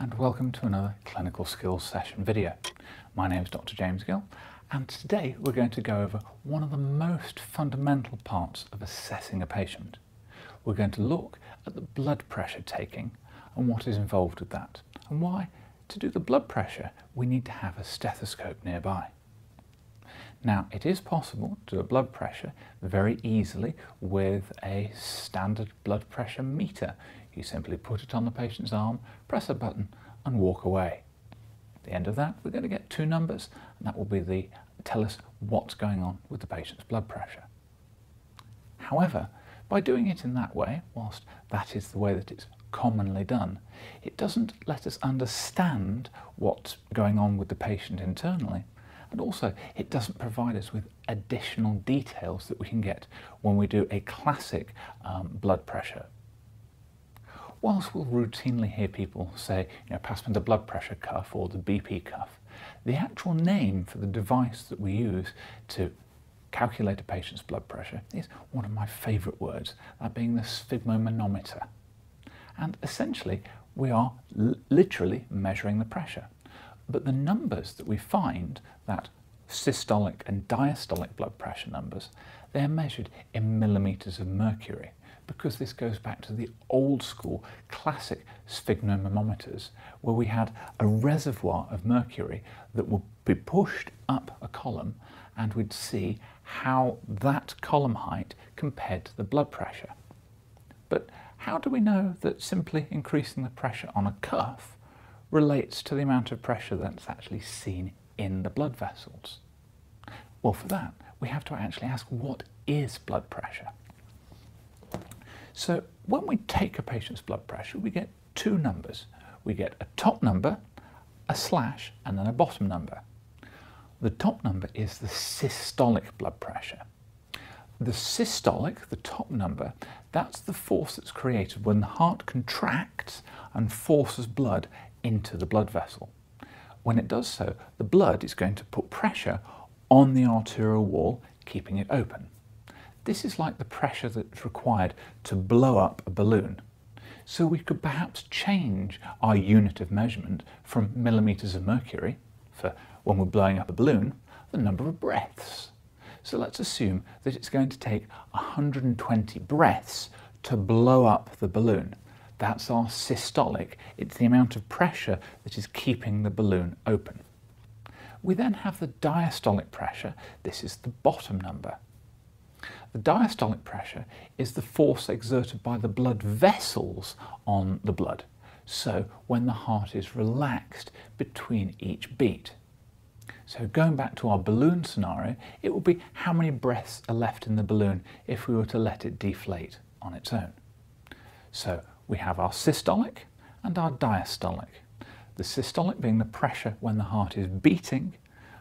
and welcome to another clinical skills session video. My name is Dr. James Gill, and today we're going to go over one of the most fundamental parts of assessing a patient. We're going to look at the blood pressure taking and what is involved with that, and why, to do the blood pressure, we need to have a stethoscope nearby. Now, it is possible to do a blood pressure very easily with a standard blood pressure meter. You simply put it on the patient's arm, press a button and walk away. At the end of that, we're going to get two numbers, and that will tell us what's going on with the patient's blood pressure. However, by doing it in that way, whilst that is the way that it's commonly done, it doesn't let us understand what's going on with the patient internally. And also, it doesn't provide us with additional details that we can get when we do a classic blood pressure. Whilst we'll routinely hear people say, pass me the blood pressure cuff or the BP cuff, the actual name for the device that we use to calculate a patient's blood pressure is one of my favourite words, that being the sphygmomanometer. And essentially, we are literally measuring the pressure. But the numbers that we find, that systolic and diastolic blood pressure numbers, they're measured in millimeters of mercury, because this goes back to the old school classic sphygmomanometers, where we had a reservoir of mercury that would be pushed up a column, and we'd see how that column height compared to the blood pressure. But how do we know that simply increasing the pressure on a cuff relates to the amount of pressure that's actually seen in the blood vessels? Well, for that, we have to actually ask, what is blood pressure? So when we take a patient's blood pressure, we get two numbers. We get a top number, a slash, and then a bottom number. The top number is the systolic blood pressure. The systolic, the top number, that's the force that's created when the heart contracts and forces blood into the blood vessel. When it does so, the blood is going to put pressure on the arterial wall, keeping it open. This is like the pressure that's required to blow up a balloon. So we could perhaps change our unit of measurement from millimeters of mercury, for when we're blowing up a balloon, the number of breaths. So let's assume that it's going to take 120 breaths to blow up the balloon. That's our systolic, it's the amount of pressure that is keeping the balloon open. We then have the diastolic pressure, this is the bottom number. The diastolic pressure is the force exerted by the blood vessels on the blood, so when the heart is relaxed between each beat. So going back to our balloon scenario, it will be how many breaths are left in the balloon if we were to let it deflate on its own. So we have our systolic and our diastolic. The systolic being the pressure when the heart is beating,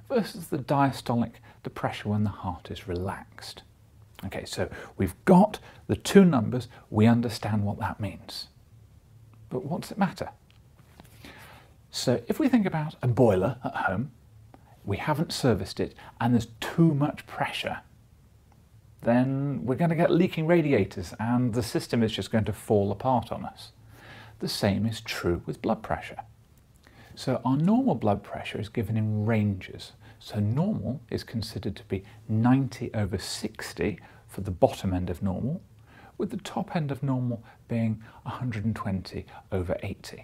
versus the diastolic, the pressure when the heart is relaxed. Okay, so we've got the two numbers, we understand what that means. But what does it matter? So if we think about a boiler at home, we haven't serviced it and there's too much pressure, then we're going to get leaking radiators and the system is just going to fall apart on us. The same is true with blood pressure. So our normal blood pressure is given in ranges. So normal is considered to be 90/60 for the bottom end of normal, with the top end of normal being 120/80.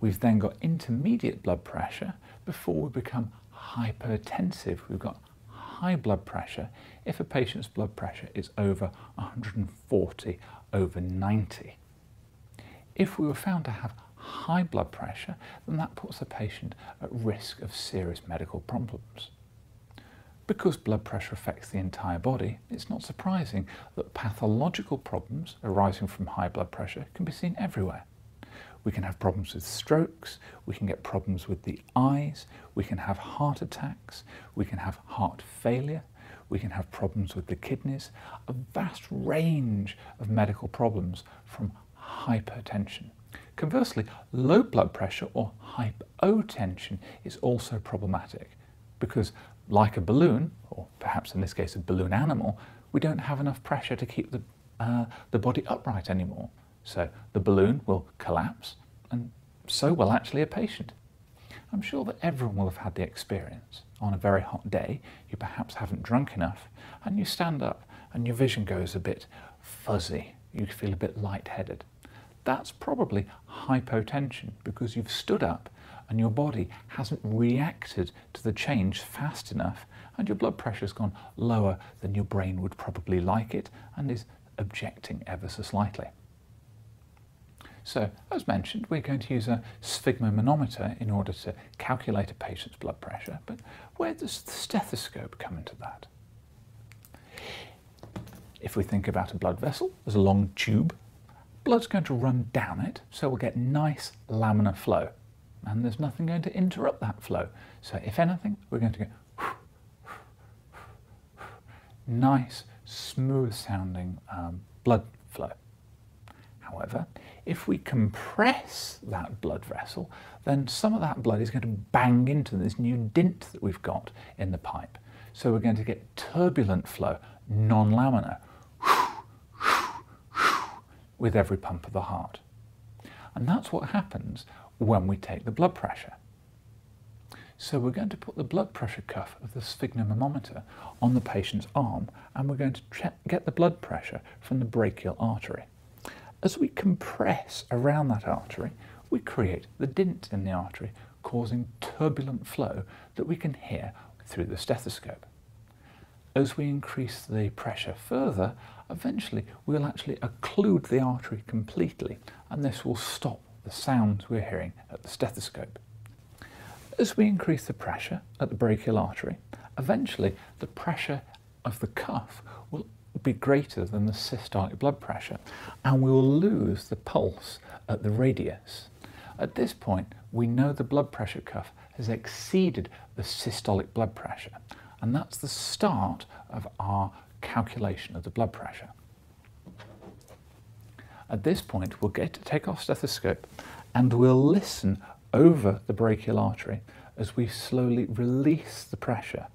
We've then got intermediate blood pressure before we become hypertensive. We've got high blood pressure if a patient's blood pressure is over 140/90. If we were found to have high blood pressure, then that puts a patient at risk of serious medical problems. Because blood pressure affects the entire body, it's not surprising that pathological problems arising from high blood pressure can be seen everywhere. We can have problems with strokes, we can get problems with the eyes, we can have heart attacks, we can have heart failure, we can have problems with the kidneys, a vast range of medical problems from hypertension. Conversely, low blood pressure or hypotension is also problematic because, like a balloon, or perhaps in this case a balloon animal, we don't have enough pressure to keep the body upright anymore. So the balloon will collapse and so will actually a patient. I'm sure that everyone will have had the experience. On a very hot day, you perhaps haven't drunk enough, and you stand up and your vision goes a bit fuzzy. You feel a bit lightheaded. That's probably hypotension, because you've stood up and your body hasn't reacted to the change fast enough, and your blood pressure's gone lower than your brain would probably like it and is objecting ever so slightly. So, as mentioned, we're going to use a sphygmomanometer in order to calculate a patient's blood pressure, but where does the stethoscope come into that? If we think about a blood vessel as a long tube, blood's going to run down it, so we'll get nice laminar flow, and there's nothing going to interrupt that flow. So if anything, we're going to go nice, smooth-sounding blood flow. However, if we compress that blood vessel, then some of that blood is going to bang into this new dint that we've got in the pipe. So we're going to get turbulent flow, non-laminar, with every pump of the heart. And that's what happens when we take the blood pressure. So we're going to put the blood pressure cuff of the sphygmomanometer on the patient's arm, and we're going to get the blood pressure from the brachial artery. As we compress around that artery, we create the dint in the artery, causing turbulent flow that we can hear through the stethoscope. As we increase the pressure further, eventually we'll actually occlude the artery completely, and this will stop the sounds we're hearing at the stethoscope. As we increase the pressure at the brachial artery, eventually the pressure of the cuff will be greater than the systolic blood pressure, and we will lose the pulse at the radius. At this point, we know the blood pressure cuff has exceeded the systolic blood pressure, and that's the start of our calculation of the blood pressure. At this point, we'll get to take our stethoscope and we'll listen over the brachial artery as we slowly release the pressure.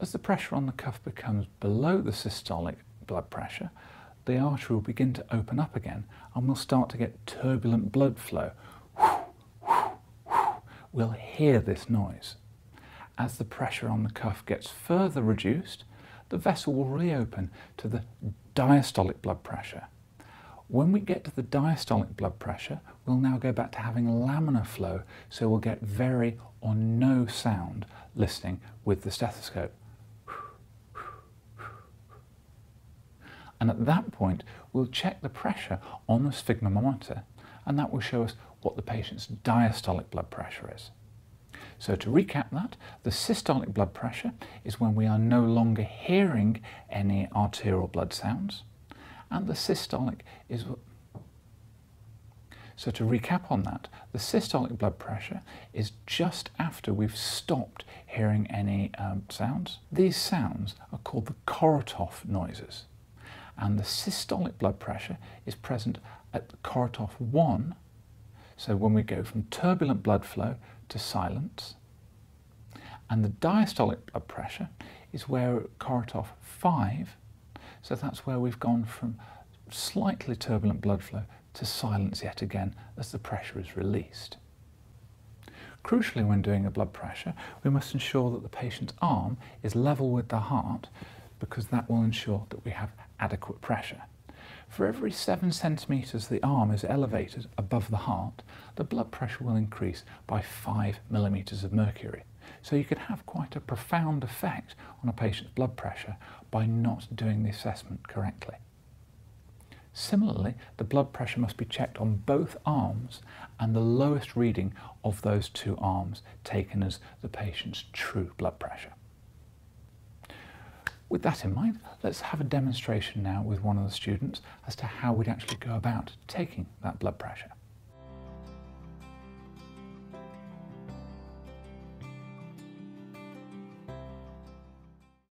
As the pressure on the cuff becomes below the systolic blood pressure, the artery will begin to open up again, and we'll start to get turbulent blood flow. We'll hear this noise. As the pressure on the cuff gets further reduced, the vessel will reopen to the diastolic blood pressure. When we get to the diastolic blood pressure, we'll now go back to having laminar flow, so we'll get very or no sound listening with the stethoscope. And at that point, we'll check the pressure on the sphygmomanometer, and that will show us what the patient's diastolic blood pressure is. So to recap that, the systolic blood pressure is when we are no longer hearing any arterial blood sounds, and the systolic is... So to recap on that, the systolic blood pressure is just after we've stopped hearing any sounds. These sounds are called the Korotkoff noises. And the systolic blood pressure is present at Korotkoff 1, so when we go from turbulent blood flow to silence. And the diastolic blood pressure is where Korotkoff 5, so that's where we've gone from slightly turbulent blood flow to silence yet again as the pressure is released. Crucially, when doing a blood pressure, we must ensure that the patient's arm is level with the heart, because that will ensure that we have adequate pressure. For every 7 centimetres the arm is elevated above the heart, the blood pressure will increase by 5 millimetres of mercury. So you could have quite a profound effect on a patient's blood pressure by not doing the assessment correctly. Similarly, the blood pressure must be checked on both arms, and the lowest reading of those two arms taken as the patient's true blood pressure. With that in mind, let's have a demonstration now with one of the students as to how we'd actually go about taking that blood pressure.